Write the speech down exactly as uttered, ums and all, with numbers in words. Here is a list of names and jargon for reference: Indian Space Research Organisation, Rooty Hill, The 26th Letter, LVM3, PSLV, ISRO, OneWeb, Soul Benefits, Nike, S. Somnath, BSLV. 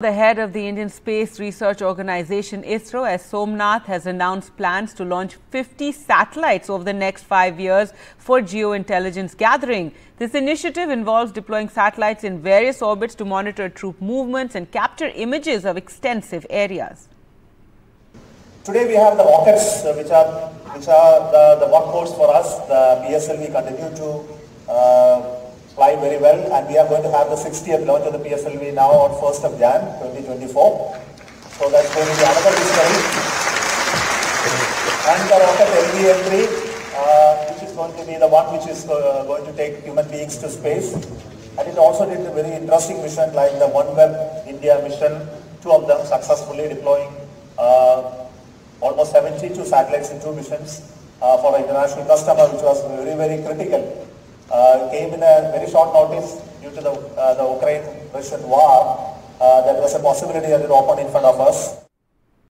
The head of the Indian Space Research Organisation ISRO, S. Somnath, has announced plans to launch fifty satellites over the next five years for geo-intelligence gathering. This initiative involves deploying satellites in various orbits to monitor troop movements and capture images of extensive areas. Today we have the rockets, which are, which are the, the workhorse for us. The B S L V continue to uh, fly very well, and we are going to have the sixtieth launch of the P S L V now on first of January twenty twenty-four. So that's going to be another discovery. And the rocket L V M three, uh, which is going to be the one which is uh, going to take human beings to space. And it also did a very interesting mission like the OneWeb India mission, two of them successfully deploying uh, almost seventy-two satellites in two missions uh, for an international customer, which was very, very critical. Uh, came in a very short notice due to the, uh, the Ukraine-Russian war. Uh, there was a possibility that it opened in front of us.